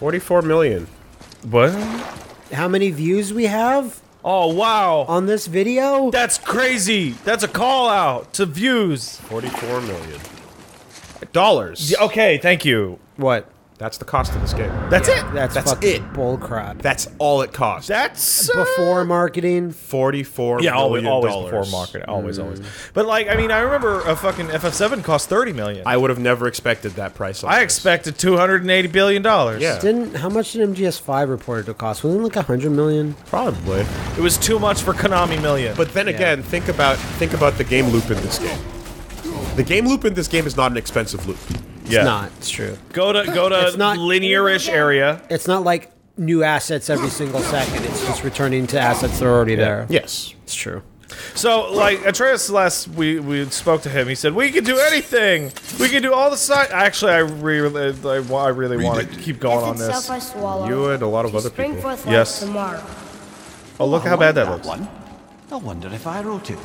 44 million. What? How many views we have? Oh, wow. On this video? That's crazy. That's a call out to views. 44 million. Dollars. Yeah, okay, thank you. What? That's the cost of this game. That's it. That's fucking it. Bull crap. That's all it costs. That's before marketing. 44 million always dollars. Before marketing. Always, always. But like, I mean, I remember a fucking FF7 cost 30 million. I would have never expected that price. I expected $280 billion. Yeah. Didn't, how much did MGS5 report it to cost? Wasn't it like 100 million? Probably. It was too much for Konami million. But then again, think about the game loop in this game. The game loop in this game is not an expensive loop. Yeah. It's not. It's true. Go to linear-ish area. It's not like new assets every single second. It's just returning to assets that are already there. Yes. It's true. So, like, Atreus, last we spoke to him, he said, we can do anything! We can do all the side. Actually, I really want to keep going on this. You and a lot of other people. Yes. Oh, look how bad that looks. I wonder if I wrote it.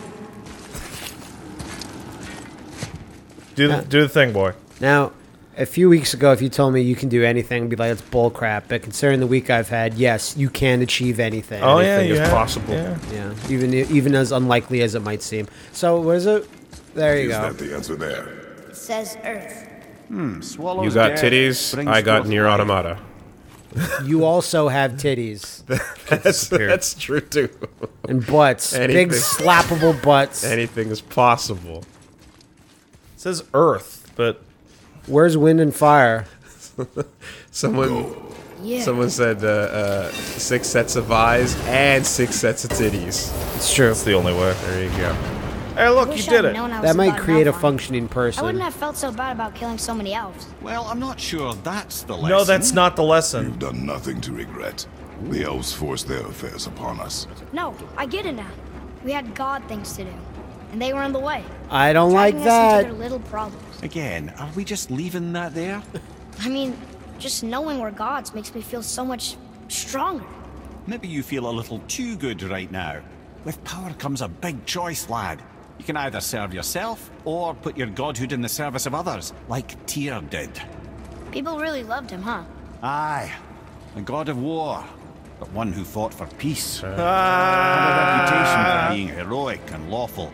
Do the thing, boy. Now, a few weeks ago, if you told me you can do anything, I'd be like, it's bull crap. But considering the week I've had, yes, you can achieve anything. Oh, anything is possible. Yeah. Even as unlikely as it might seem. So, what is it? There you go. Is that the answer there? It says Earth. You got titties. I got Nier Automata. You also have titties. that's true, too. And butts. Anything. Big, slappable butts. Anything is possible. It says Earth, but... Where's wind and fire? someone said 6 sets of eyes and 6 sets of titties. It's true. It's the only way. There you go. Hey, look, you did it. That might create a functioning person. I wouldn't have felt so bad about killing so many elves. Well, I'm not sure that's the lesson. No, that's not the lesson. You've done nothing to regret. The elves forced their affairs upon us. No, I get it now. We had God things to do, and they were in the way. I don't like that. Little problems. Again, are we just leaving that there? I mean, just knowing we're gods makes me feel so much stronger. Maybe you feel a little too good right now. With power comes a big choice, lad. You can either serve yourself or put your godhood in the service of others, like Tyr did. People really loved him, huh? Aye. A god of war, but one who fought for peace. Had a reputation for being heroic and lawful.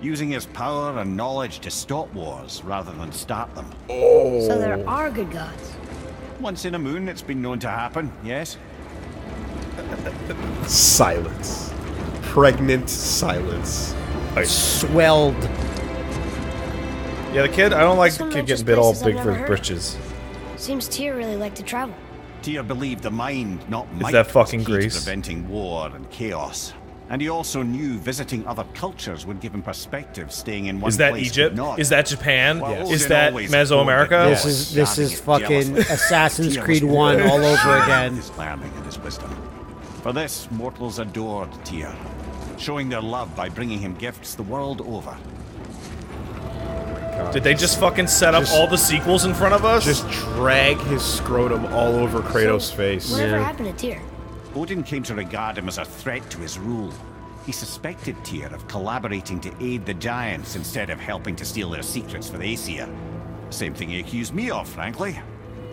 Using his power and knowledge to stop wars rather than start them. Oh. So there are good gods. Once in a moon, it's been known to happen, yes? Silence. Pregnant silence. I swelled. Yeah, the kid, I don't like the kid getting bit all big for his britches. Seems Tyr really liked to travel. Tyr believed the mind, not might. Is that fucking Greece? Preventing war and chaos. And he also knew visiting other cultures would give him perspective, staying in one place. Is that Egypt? Is that Japan? Yes. Is that Mesoamerica? This is fucking Assassin's Creed 1 all over again. His learning and his wisdom. For this, mortals adored Tyr, showing their love by bringing him gifts the world over. God. Did they just fucking set up all the sequels in front of us? Just drag his scrotum all over Kratos' face. Whatever happened to Tyr? Odin came to regard him as a threat to his rule. He suspected Tyr of collaborating to aid the giants instead of helping to steal their secrets for the Aesir. Same thing he accused me of, frankly.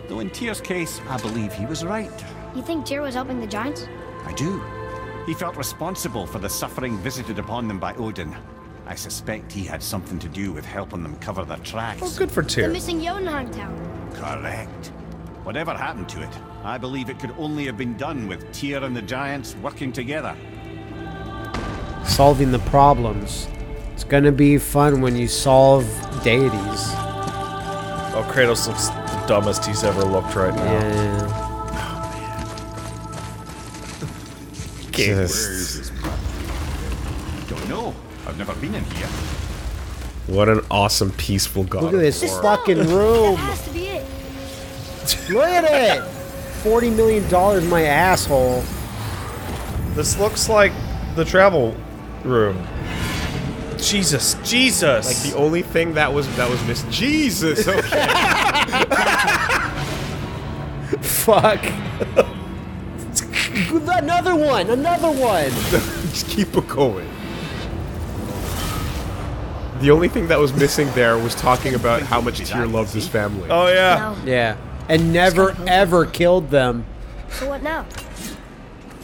Though in Tyr's case, I believe he was right. You think Tyr was helping the giants? I do. He felt responsible for the suffering visited upon them by Odin. I suspect he had something to do with helping them cover their tracks. Well, good for Tyr. The missing Jotunheim tower. Correct. Whatever happened to it, I believe it could only have been done with Tyr and the giants working together. Solving the problems. It's gonna be fun when you solve deities. Oh, Kratos looks the dumbest he's ever looked right now. Oh, man. Just... Don't know. I've never been in here. What an awesome, peaceful god. Look at this fucking room. That has to be it. Look at it! $40 million, my asshole. This looks like the travel room. Jesus, Jesus! Like the only thing that was missed. Jesus! Okay. Fuck! Another one! Another one! Just keep it going. The only thing that was missing there was talking about how much Tyr loves his family. Oh yeah, yeah. and never ever killed them. So what now?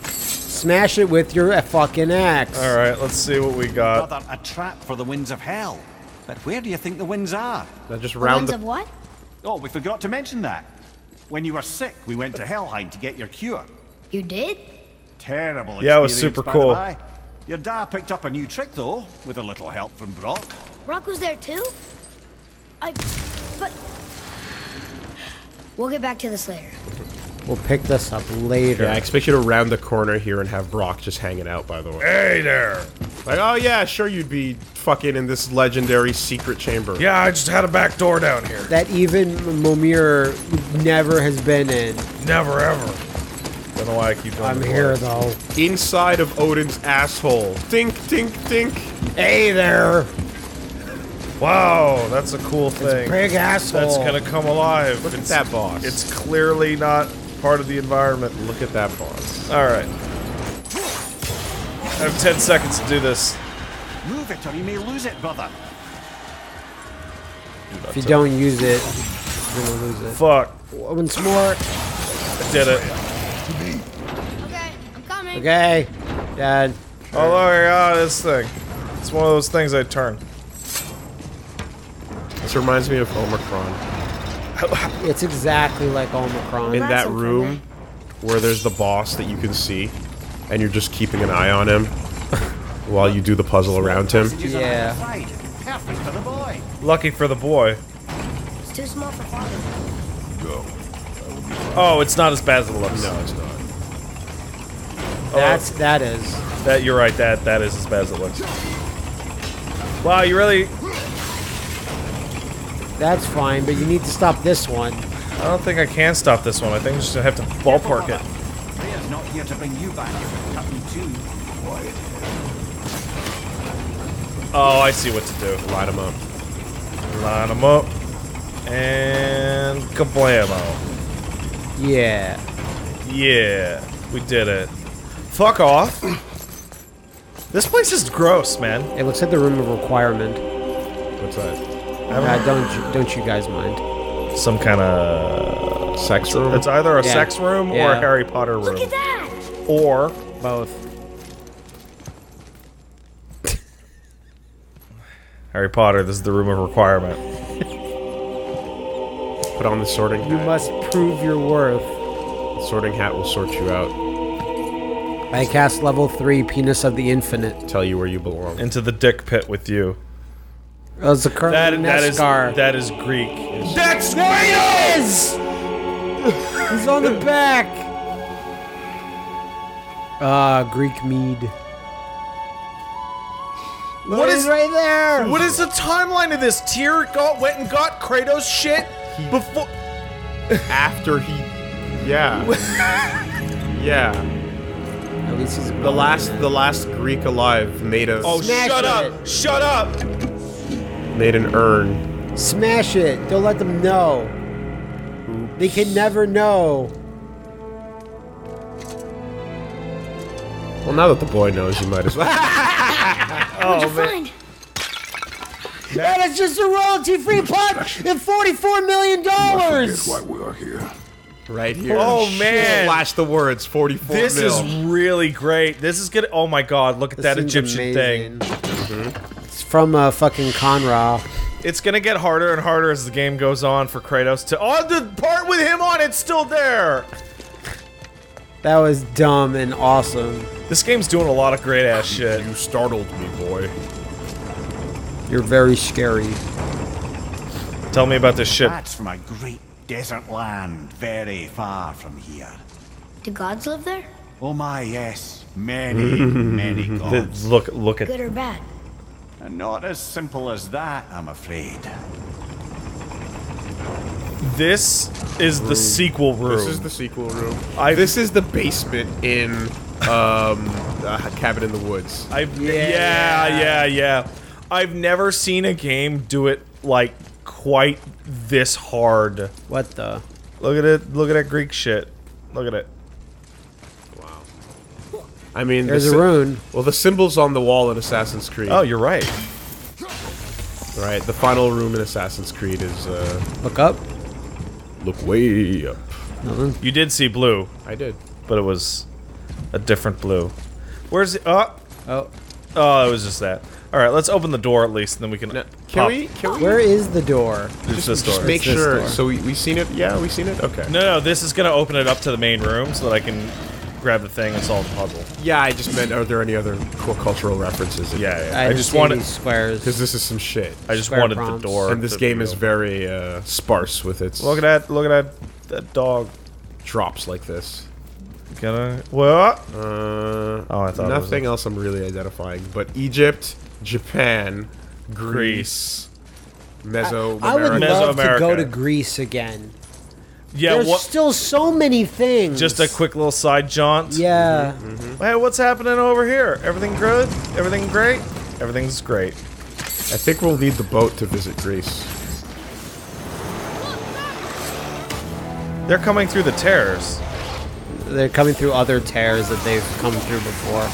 Smash it with your fucking axe. All right, let's see what we got. Rather a trap for the winds of hell. But where do you think the winds are? That just round the winds of what? Oh, we forgot to mention that. When you were sick, we went to Hellheim to get your cure. You did? Terrible experience. Yeah, it was super cool. Your dad picked up a new trick though, with a little help from Brock. Brock was there too? But we'll get back to this later. We'll pick this up later. Yeah, I expect you to round the corner here and have Brock just hanging out, by the way. Hey there! Like, oh yeah, sure you'd be fucking in this legendary secret chamber. Yeah, I just had a back door down here. That even Momir never has been in. Never, ever. I don't know why I keep going. I'm here, though. Inside of Odin's asshole. Tink, tink, tink. Hey there! Wow, that's a cool thing. It's a big asshole. That's gonna come alive. Look at that boss. It's clearly not part of the environment. Look at that boss. Alright. I have 10 seconds to do this. Move it or you may lose it, brother. If you don't use it, you're gonna lose it. Fuck. Once more. I did it. Okay, I'm coming. Okay. Dad. Oh, look, I got this thing. It's one of those things I turn. This reminds me of Omicron. It's exactly like Omicron. In that room where there's the boss that you can see, and you're just keeping an eye on him while you do the puzzle around him. Yeah. Lucky for the boy. It's too small for father. Go. Oh, it's not as bad as it looks. No, it's not. That is. That you're right. That is as bad as it looks. Wow, you really. That's fine, but you need to stop this one. I don't think I can stop this one. I think I just have to ballpark it. Rhea's not here to bring you back. Oh, I see what to do. Line them up. Line them up. And kablamo. Yeah. Yeah. We did it. Fuck off. This place is gross, man. It looks like the room of requirement. What's that? Don't you guys mind? Some kind of sex room. It's either a sex room or a Harry Potter room. Look at that! Or both. Harry Potter. This is the room of requirement. Put on the sorting hat. You must prove your worth. The sorting hat will sort you out. I cast level 3 penis of the infinite. Tell you where you belong. Into the dick pit with you. Oh, it's a that is Greek. That's what it is! He's on the back! Greek mead. What is right there? What is the timeline of this? Tyr went and got Kratos shit before... After he... Yeah. Yeah. At least he's the last Greek alive made a... Oh, shut up! Shut up! Made an urn. Smash it! Don't let them know. Oops. They can never know. Well, now that the boy knows, you might as well. Oh, man. That is just a royalty-free punch at $44 million. Why we are here? Right here. Oh man! Flash the words. 44. This is really great. This is good. Oh my God! Look at that Egyptian thing. Mm-hmm. From fucking Conra. It's gonna get harder and harder as the game goes on for Kratos to- Oh, the part with him on it's still there! That was dumb and awesome. This game's doing a lot of great ass shit. You startled me, boy. You're very scary. Tell me about this ship. That's from a great desert land, very far from here. Do gods live there? Oh my, yes. Many, many gods. Look at- Good or bad? Not as simple as that, I'm afraid. This is the sequel room. This is the sequel room. This is the basement in Cabin in the Woods. Yeah. I've never seen a game do it like quite this hard. What the? Look at it. Look at that Greek shit. Look at it. I mean, there's a rune. Well, the symbol's on the wall in Assassin's Creed. Oh, you're right. Right, the final room in Assassin's Creed is. Look up. Look way up. Uh-huh. You did see blue. I did. But it was a different blue. Where's it? Oh. Oh. Oh, it was just that. Alright, let's open the door at least, and then we can. No, can we? Where is the door? There's this door. Just make sure. Door. So we've seen it? Yeah, we've seen it? Okay. No, no, this is gonna open it up to the main room so that I can grab the thing and solve the puzzle. Yeah, I just meant, are there any other cool cultural references? Yeah. I just wanted. Because this is some shit. I just wanted the door. And this game is very sparse with its. Look at that. Look at that. That dog drops like this. Gonna. What? Oh, I thought nothing else I'm really identifying, but Egypt. Japan, Greece, Mesoamerica. I would love to go to Greece again. Yeah, there's still so many things. Just a quick little side jaunt. Yeah. Mm-hmm. Hey, what's happening over here? Everything good? Everything great? Everything's great. I think we'll need the boat to visit Greece. They're coming through the terrors. They're coming through other terrors that they've come through before.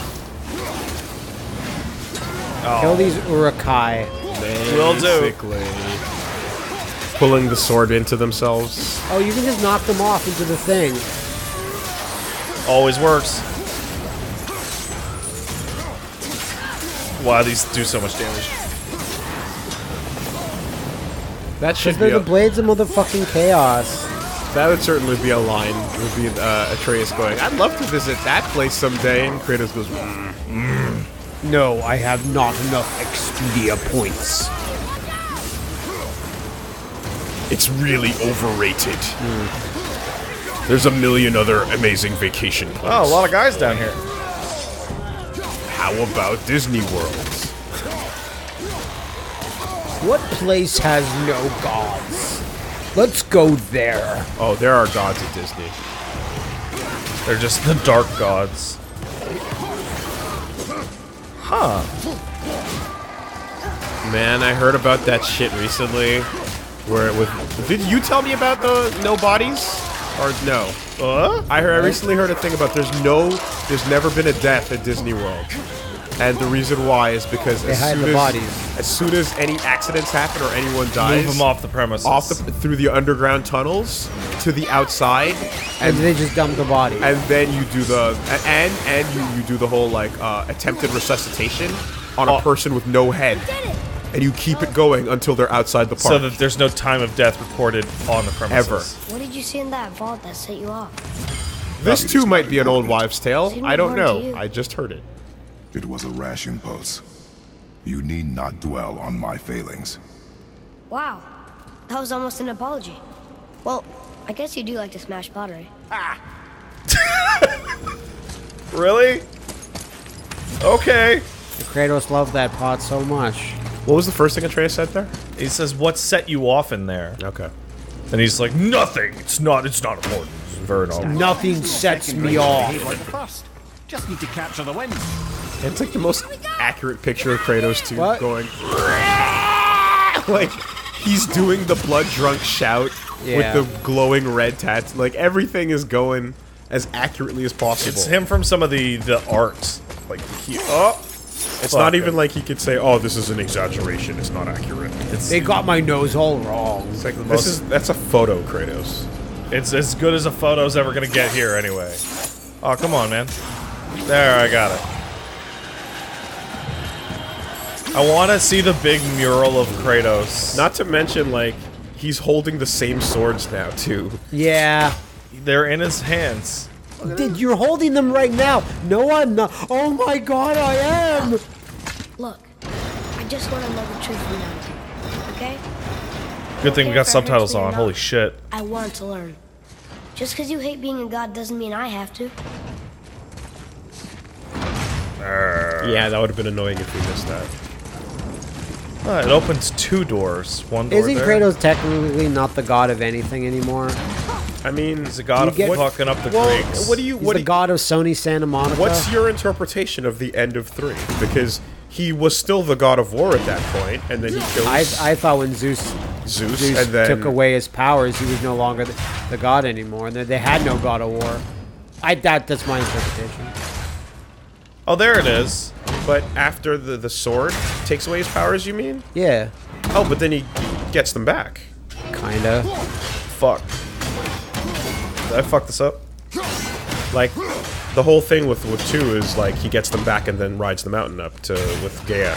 Oh. Kill these Uruk-hai. Will do. Pulling the sword into themselves. Oh, you can just knock them off into the thing. Always works. Wow, these do so much damage. That should be the blades of motherfucking chaos. That would certainly be a line. It would be Atreus going, I'd love to visit that place someday. And Kratos goes, no, I have not enough Expedia points. It's really overrated. Mm. There's a million other amazing vacation plans. Oh, a lot of guys down here. How about Disney World? What place has no gods? Let's go there. Oh, there are gods at Disney. They're just the dark gods. Huh. Man, I heard about that shit recently. Where it was. Did you tell me about the no bodies? Or no? I recently heard a thing about there's never been a death at Disney World. And the reason why is because as soon as any accidents happen or anyone dies, move them off the premises, through the underground tunnels to the outside, and they just dump the body. And then you do the and you do the whole like attempted resuscitation on a person with no head, and you keep it going until they're outside the park. So that there's no time of death reported on the premises. Ever. What did you see in that vault that set you off? This too might be an old wives' tale. I don't know. I just heard it. It was a rash impulse. You need not dwell on my failings. Wow. That was almost an apology. Well, I guess you do like to smash pottery. Ah! Really? Okay. Kratos loved that pot so much. What was the first thing Atreus said there? He says, what set you off in there? Okay. And he's like, nothing! It's not important. It's very normal. Nothing sets me off. Just need to capture the wind. It's like the most accurate picture of Kratos too, going like he's doing the blood drunk shout with the glowing red tats. Like everything is going as accurately as possible. It's him from some of the art. Like it's not even like he could say, "Oh, this is an exaggeration. It's not accurate." They got my nose all wrong. It's like the most. That's a photo, Kratos. It's as good as a photo's ever gonna get here, anyway. Oh, come on, man. There, I got it. I want to see the big mural of Kratos. Not to mention, like, he's holding the same swords now, too. Yeah. They're in his hands. Dude, you're holding them right now. No, I'm not. Oh my god, I am! Look, I just want to know the truth from now, okay? Good thing we got subtitles on, holy shit. I want to learn. Just because you hate being a god doesn't mean I have to. Yeah, that would have been annoying if we missed that. It opens two doors. One door. Isn't Kratos technically not the god of anything anymore? I mean, he's the god of fucking up the Greeks. He's the god of Sony Santa Monica. What's your interpretation of the end of 3? Because he was still the God of War at that point, and then he kills. I thought when Zeus and then took away his powers, he was no longer the god anymore, and they had no God of War. That's my interpretation. Oh, there it is. But after the sword takes away his powers, you mean? Yeah. Oh, but then he gets them back. Kinda. Fuck. I fucked this up? Like, the whole thing with 2 is, like, he gets them back and then rides the mountain up to, with Gaia.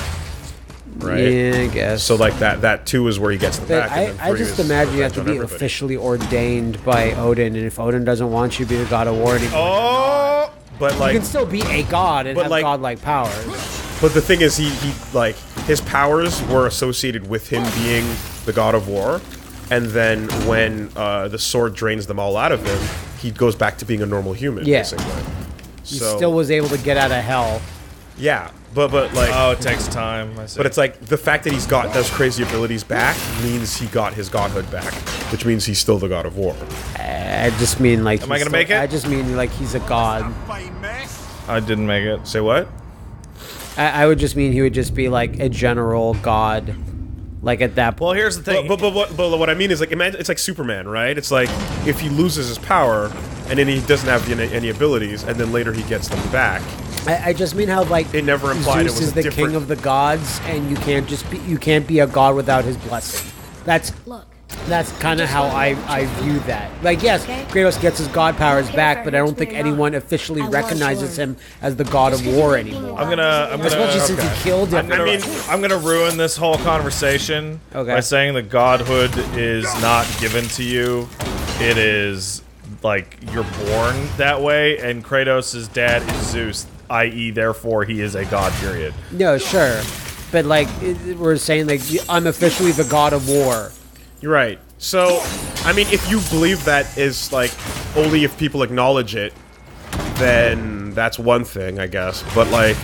Right? Yeah, I guess. So, like, that 2 is where he gets them back. And then I just imagine you have to be officially ordained by Odin, and if Odin doesn't want you to be the god of war anymore... Oh! But, like... You can still be a god and have godlike powers. But the thing is, he, like, his powers were associated with him being the god of war, and then when the sword drains them all out of him, he goes back to being a normal human, basically. He still was able to get out of hell. Yeah, but like... Oh, it takes time, I see. But it's like, the fact that he's got those crazy abilities back means he got his godhood back, which means he's still the god of war. I just mean, like... Am I gonna make it? I just mean, like, he's a god. I didn't make it. Say what? I would just mean he would just be, like, a general god. Like, at that point. Well, here's the thing. But what I mean is, like, imagine, it's like Superman, right? It's like, if he loses his power, and then he doesn't have any abilities, and then later he gets them back. I just mean how, like, it never implied Zeus is the king of the gods, and you can't just be, you can't be a god without his blessing. That's kind of how I view that. Like, yes, Kratos gets his god powers back, but I don't think anyone officially recognizes him as the god of war anymore. I'm gonna especially since he killed him. I mean, I'm gonna ruin this whole conversation by saying the godhood is not given to you. It is, like, you're born that way, and Kratos' dad is Zeus, i.e., therefore he is a god, period. No, sure. But, like, we're saying, like, I'm officially the god of war. You're right. So, I mean, if you believe that is, like, only if people acknowledge it, then that's one thing, I guess. But, like,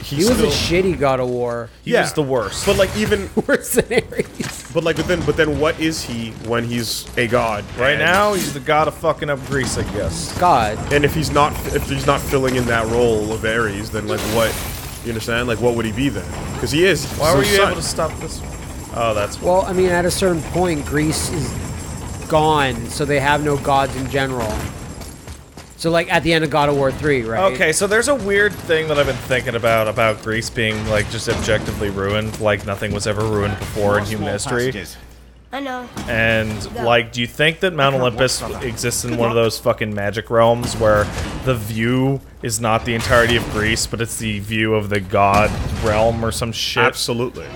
he was a shitty god of war. He was the worst. But, like, even worse than Ares. But then what is he when he's a god? Right now, he's the god of fucking up Greece, I guess. God. And if he's not filling in that role of Ares, then, like, what? You understand? Like, what would he be then? Because he is. Why were you able to stop this? Oh, that's... Well, I mean, at a certain point, Greece is gone, so they have no gods in general. So, like, at the end of God of War 3, right? Okay, so there's a weird thing that I've been thinking about Greece being, like, just objectively ruined, like nothing was ever ruined before in human history. I know. And, like, do you think that Mount Olympus exists in one of those fucking magic realms where the view is not the entirety of Greece, but it's the view of the god realm or some shit? Absolutely.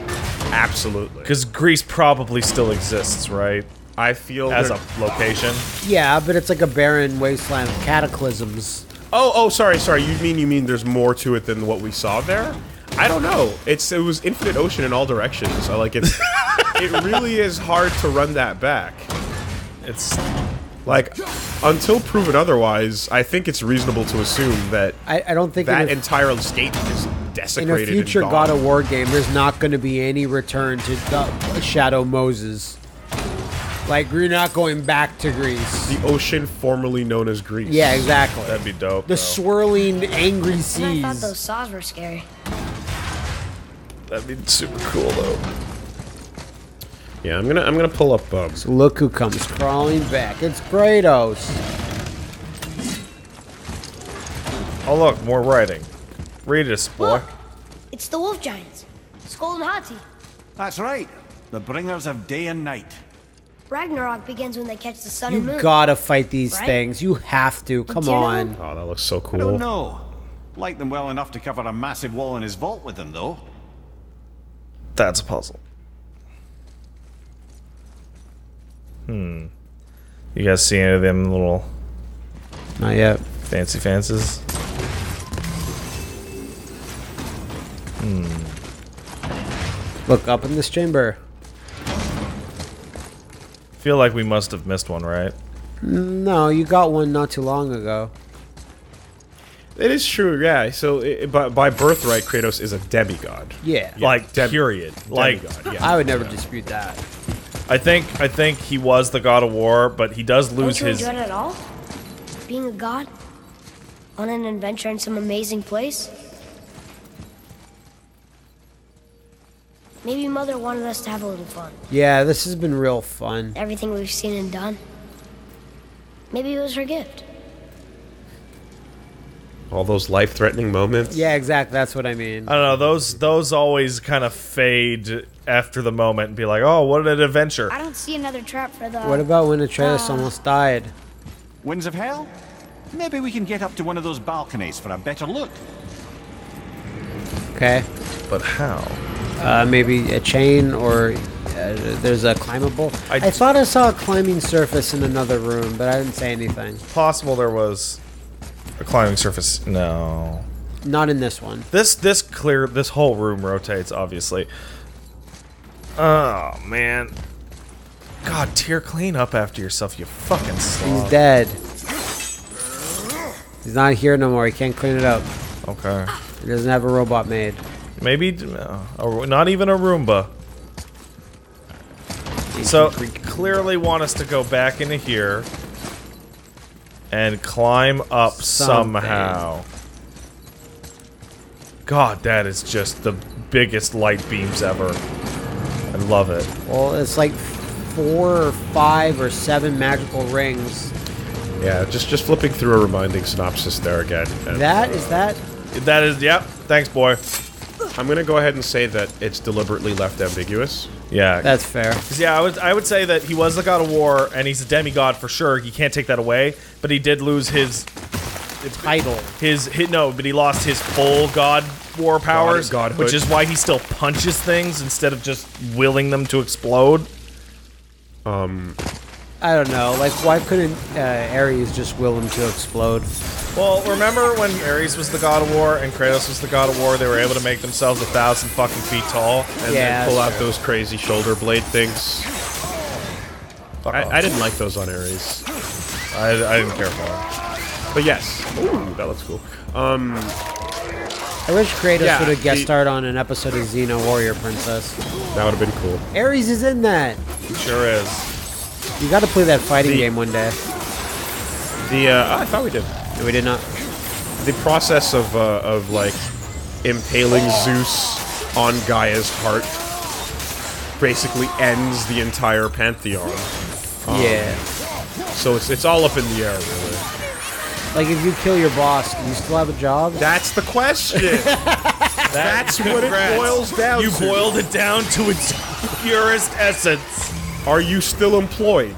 Absolutely. Because Greece probably still exists, right? I feel as a location. Yeah, but it's like a barren wasteland of cataclysms. Oh, sorry. You mean there's more to it than what we saw there? I don't know. It was infinite ocean in all directions. I like it. It really is hard to run that back. It's like, until proven otherwise, I think it's reasonable to assume that I don't think that entire state is desecrated. In a future God of War game, there's not going to be any return to the Shadow Moses. Like, we're not going back to Greece. The ocean formerly known as Greece. Yeah, exactly. That'd be dope. The swirling, angry seas. I thought those saws were scary. That'd be super cool, though. Yeah, I'm gonna pull up bugs. Look who comes crawling back. It's Kratos. Oh, look, more writing. Read this, boy. Look, it's the wolf giants, Skald and Hati. That's right, the bringers of day and night. Ragnarok begins when they catch the sun and moon. You gotta fight these things. You have to. Come on. Oh, that looks so cool. I don't know. Like them well enough to cover a massive wall in his vault with them, though. That's a puzzle. Hmm. You guys see any of them little... Not yet. Fancy fancies? Hmm. Look up in this chamber. Feel like we must have missed one, right? No, you got one not too long ago. It is true, yeah. So, by birthright, Kratos is a demigod. Yeah. Like, period. Like, demigod, yeah. I would never dispute that. I think he was the god of war, but he does lose his... Don't you enjoy it at all? Being a god? On an adventure in some amazing place? Maybe Mother wanted us to have a little fun. Yeah, this has been real fun. Everything we've seen and done. Maybe it was her gift. all those life-threatening moments. Yeah, exactly. That's what I mean. I don't know. Those always kind of fade after the moment and be like, oh, what an adventure. I don't see another trap for that. What about when Atreus almost died? Winds of Hell? Maybe we can get up to one of those balconies for a better look. Okay. But how? Maybe a chain or there's a climbable. I thought I saw a climbing surface in another room, but I didn't say anything. Possible there was a climbing surface. No. Not in this one. This whole room rotates, obviously. Oh, man. God, Tyr, clean up after yourself, you fucking slob. He's dead. He's not here no more. He can't clean it up. Okay. He doesn't have a robot maid. Maybe not even a Roomba. So clearly want us to go back into here and climb up somehow. God, that is just the biggest light beams ever. I love it. Well, it's like 4 or 5 or 7 magical rings. Yeah, just flipping through a reminding synopsis there again. That is, yep. Thanks, boy. I'm gonna go ahead and say that it's deliberately left ambiguous. Yeah, that's fair. Yeah, I would say that he was the God of War and he's a demigod for sure. You can't take that away, but he did lose his title. But he lost his full God War powers, which is why he still punches things instead of just willing them to explode. I don't know. Like, why couldn't Ares just will him to explode? Well, remember when Ares was the God of War and Kratos was the God of War? They were able to make themselves 1,000 fucking feet tall and then pull out those crazy shoulder blade things. I didn't like those on Ares. I didn't care for them. But yes, ooh, that looks cool. I wish Kratos would have guest starred on an episode of Xeno Warrior Princess. That would have been cool. Ares is in that. He sure is. You gotta play that fighting game one day. I thought we did. No, we did not. The process of like, impaling Zeus on Gaia's heart basically ends the entire pantheon. Yeah. So it's all up in the air, really. Like, if you kill your boss, do you still have a job? That's the question! That's what it boils down to. You boiled it down to its purest essence. Are you still employed?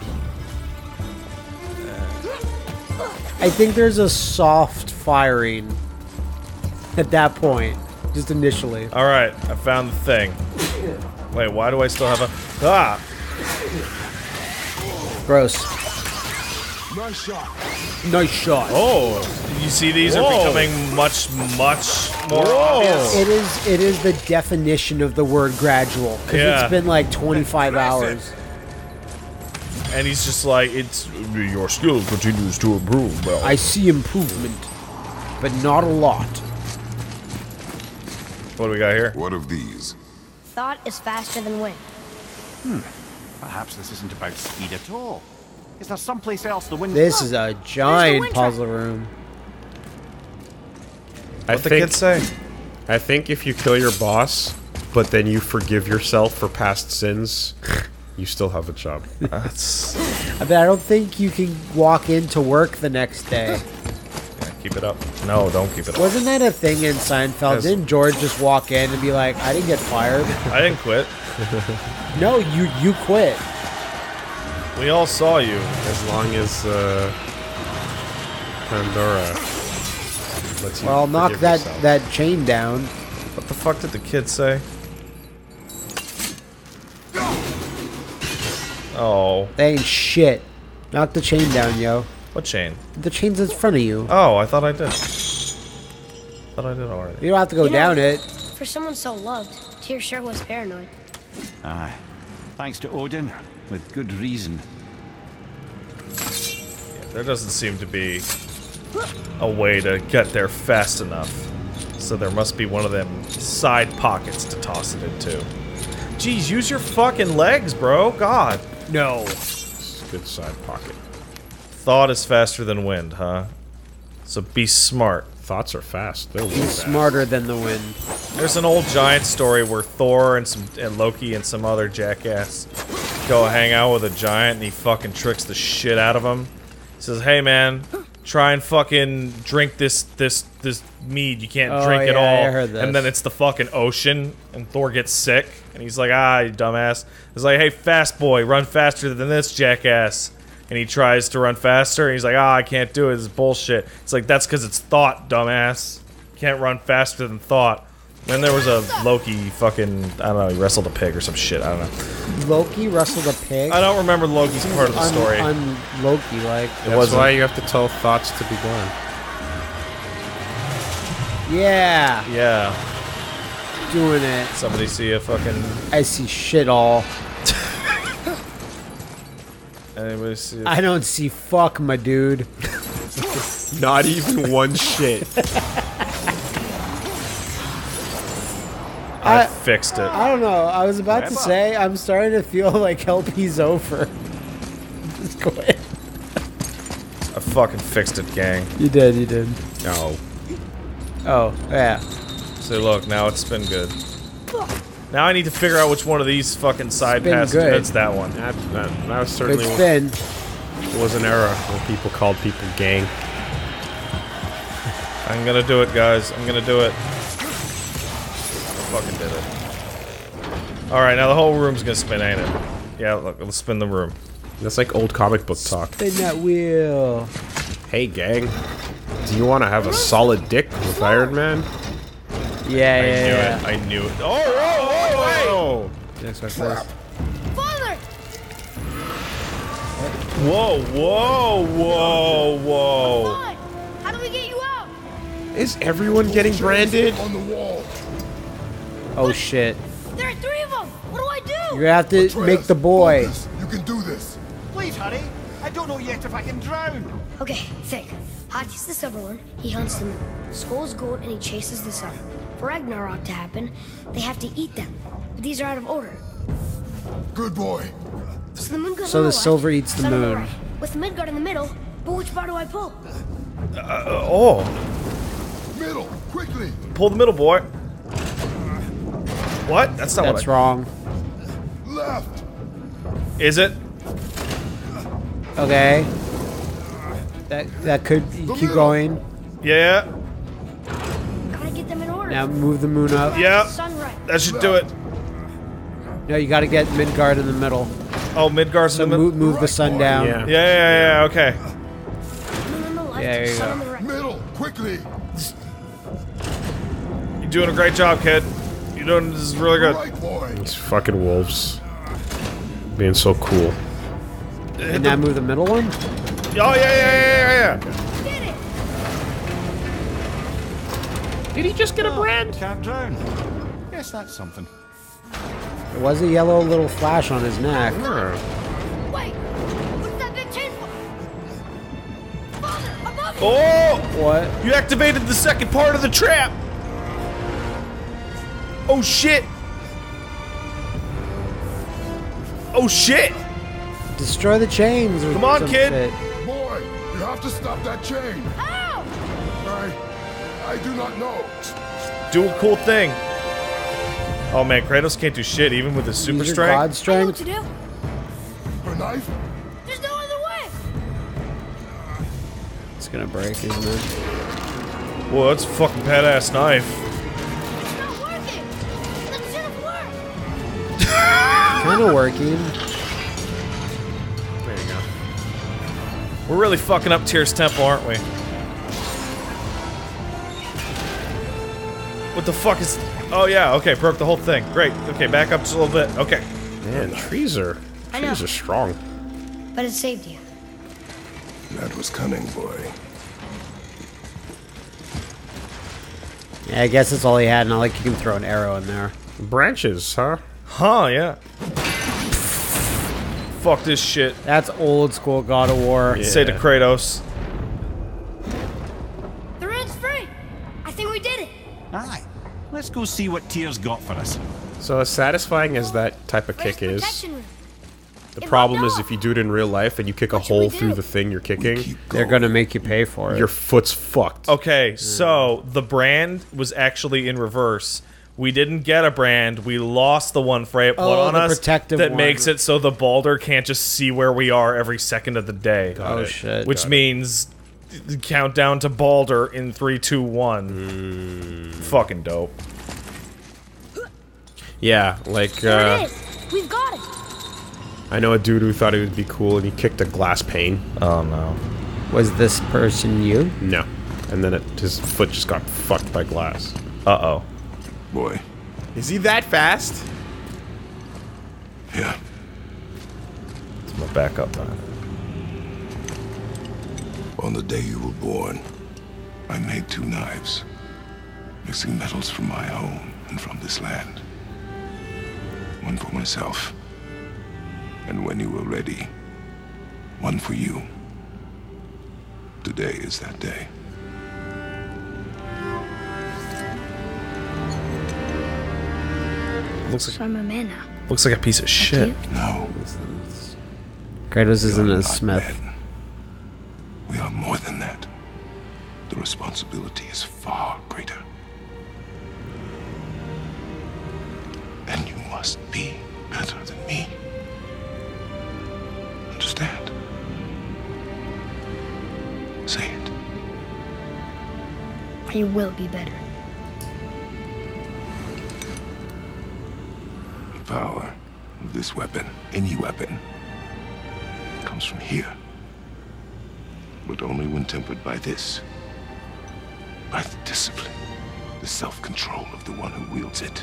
I think there's a soft firing at that point, just initially. All right, I found the thing. Wait, why do I still have a... Ah! Gross. Nice shot. Nice shot. Oh, you see these are becoming much, much more obvious. It is the definition of the word gradual. Because it's been like 25 hours. And he's just like, your skill continues to improve. Well, I see improvement, but not a lot. What do we got here? What of these? Thought is faster than wind. Perhaps this isn't about speed at all. Is there someplace else the wind? This is a giant puzzle room. What'd the kid say? I think if you kill your boss, but then you forgive yourself for past sins, you still have a job. I mean, I don't think you can walk into work the next day. Yeah, keep it up. No, don't keep it up. Wasn't that a thing in Seinfeld? Didn't George just walk in and be like, I didn't get fired. I didn't quit. No, you quit. We all saw you. As long as, Pandora lets you. Well, I'll knock that chain down. What the fuck did the kid say? Oh. That ain't shit. Knock the chain down, yo. What chain? The chain's in front of you. Oh, I thought I did. I thought I did already. You don't have to go down it. For someone so loved, Tyr sure was paranoid. Aye. Thanks to Odin, with good reason. Yeah, there doesn't seem to be a way to get there fast enough. So there must be one of them side pockets to toss it into. Jeez, use your fucking legs, bro. God. No. Good side pocket. Thought is faster than wind, huh? So be smart. Thoughts are fast. They're smarter than the wind. There's an old giant story where Thor and Loki and some other jackass go hang out with a giant and he fucking tricks the shit out of him. He says, hey man, try and fucking drink this mead. You can't drink it all. I heard this. And then it's the fucking ocean, and Thor gets sick, and he's like, ah, you dumbass. He's like, hey, fast boy, run faster than this, jackass. And he tries to run faster, and he's like, ah, I can't do it. This is bullshit. It's like, that's because it's thought, dumbass. You can't run faster than thought. Then there was a Loki fucking, I don't know, he wrestled a pig or some shit, I don't know. Loki wrestled a pig? I don't remember Loki's part of the story. Loki, like. That's why you have to tell thoughts to be born. Yeah. Yeah. Doing it. Somebody see a fucking... I see shit all. Anybody see I don't see fuck, my dude. Not even one shit. I fixed it. I don't know. I was about to say, I'm starting to feel like LP's over. Just quit. I fucking fixed it, gang. You did, you did. No. Oh, yeah. So look, now it's been good. Now I need to figure out which one of these fucking side passes fits that one. That was certainly one. It was an era where people called people gang. I'm gonna do it, guys. I'm gonna do it. Fucking did it. Alright, now the whole room's gonna spin, ain't it? Yeah, look, let's spin the room. That's like old comic book talk. Spin that wheel. Hey, gang. Do you want to have a solid dick with Iron Man? Yeah. I knew it. Oh, oh, oh, oh! Next one, first. Father! Whoa, whoa, whoa, whoa. How do we get you out? Is everyone getting branded? On the wall. Oh shit! There are three of them. What do I do? You have to make the boy. You can do this. Please, honey. I don't know yet if I can drown. Okay, think. Hati's the Silverlord. He hunts the moon. Skull's gold, and he chases the sun. For Ragnarok to happen, they have to eat them. But these are out of order. Good boy. So the moon goes. So the silver eats the moon. Right, with Midgard in the middle, but which bar do I pull? Middle, quickly. Pull the middle, boy. What? That's not That's wrong. Left. Is it? Okay. That could keep going. Yeah. Gotta get them in order. Now move the moon up. Yeah. That should do it. No, you gotta get Midgard in the middle. Oh, Midgard's in the middle? Move the sun down. Yeah, okay. Yeah, there you go. Middle, quickly. You're doing a great job, kid. You know, this is really good. These fucking wolves. Being so cool. And now move the middle one? Oh, yeah. Get it. Did he just get a brand? Captain. Yes, that's something. There was a yellow little flash on his neck. Wait. What's that big chain for? Father, above you. Oh! What? You activated the second part of the trap! Oh shit! Oh shit! Destroy the chains! Come on, kid! Shit. Boy, you have to stop that chain! How? I do not know. Do a cool thing. Oh man, Kratos can't do shit even with his super strength. God strength. I know what to do. Her knife? There's no other way. It's gonna break, isn't it? Whoa, that's a fucking badass knife. Kind of working. There you go. We're really fucking up Tyr's temple, aren't we? What the fuck is... Oh yeah, okay, broke the whole thing. Great. Okay, back up just a little bit. Okay. Man, trees are strong. But it saved you. That was cunning, boy. Yeah, I guess that's all he had, and I like you can throw an arrow in there. Branches, huh? Huh, yeah. Fuck this shit. That's old school God of War. Yeah. Say to Kratos. The room's free. I think we did it. Aye. Let's go see what Tyr's got for us. So as satisfying as that type of kick is, the problem is if you do it in real life and you kick a hole through the thing you're kicking, they're gonna make you pay for it. Your foot's fucked. Okay, so the brand was actually in reverse. We didn't get a brand. We lost the one frame on us that makes it so the Balder can't just see where we are every second of the day. Oh shit! Which means countdown to Balder in 3, 2, 1. Fucking dope. Yeah, like, There it is. We've got it. I know a dude who thought it would be cool and he kicked a glass pane. Oh no. Was this person you? No. And then his foot just got fucked by glass. Uh-oh. Boy. Is he that fast? Yeah. Let's go back up on it. On the day you were born, I made 2 knives, mixing metals from my home and from this land. One for myself, and when you were ready, one for you. Today is that day. Looks like a piece of shit. No. Kratos isn't a smith. Men. We are more than that. The responsibility is far greater. And you must be better than me. Understand? Say it. I will be better. The power of this weapon, any weapon, comes from here. But only when tempered by this. By the discipline, the self-control of the one who wields it.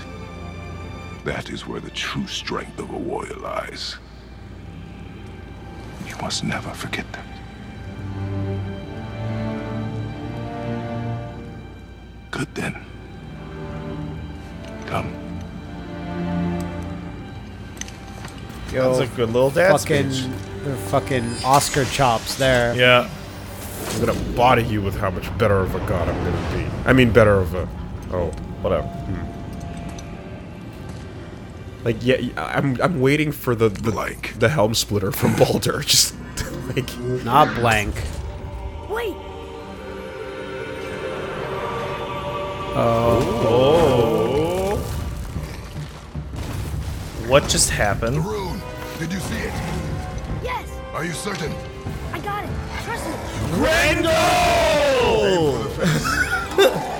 That is where the true strength of a warrior lies. You must never forget that. Good then. Come. Yo, that's a good little dance speech. They're fucking Oscar chops there. Yeah. I'm gonna body you with how much better of a god I'm gonna be. I mean, better of a... Oh, whatever. Like, yeah, I'm waiting for the helm splitter from Balder. Just, like... Not blank. Wait! Oh. What just happened? The rune! Did you see it? Yes! Are you certain? I got it. Trust me. Grendel!